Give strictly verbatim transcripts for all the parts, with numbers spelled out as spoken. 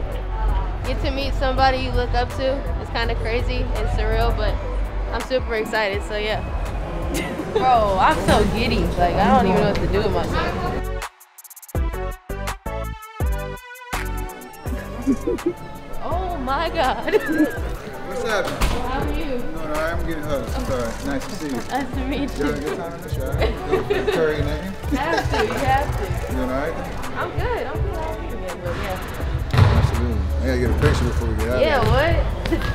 friend. Get to meet somebody you look up to. It's kind of crazy and surreal, but I'm super excited, so yeah. Bro, I'm so giddy. Like, I don't even know what to do with myself. Oh my God. What's up? How are you? No, no, I'm getting hugged. Sorry. Nice to see you. Nice to meet you. You having a good time in the shower? Curry and name? You have to. You have to. You doing all right? I'm good. I'm good. I'm good. Yeah. Absolutely. I gotta get a picture before we get out. Yeah, what?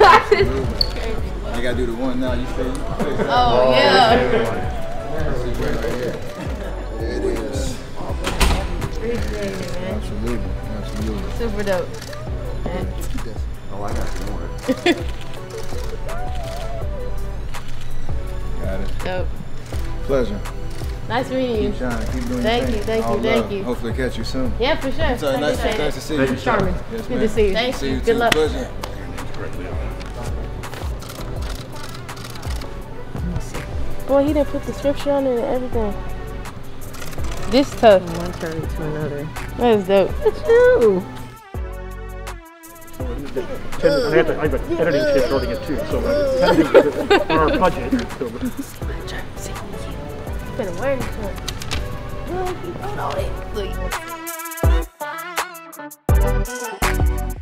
Absolutely. Crazy. I gotta do the one now. You stay. You stay. Oh, oh yeah. Yeah. There it is. Appreciate it, man. Absolutely, absolutely. Super dope. Man. Oh, I got some more. Got it. Dope. Pleasure. Nice meeting you. Keep shining. Keep doing thank your thing. You, thank All you, thank love. you. Hopefully catch you soon. Yeah, for sure. Nice, nice, nice to see you. Charming. Yes, good to see you. Thank see you. you. Good too. luck. Pleasure. Boy, he didn't put the scripture on it and everything. This tough. From one curry to another. That is dope. That's you. I have to, I have an editing kit running it too, so I have to for our budget. I'm trying to see you. You've been wearing it. Look, you don't know it. Look.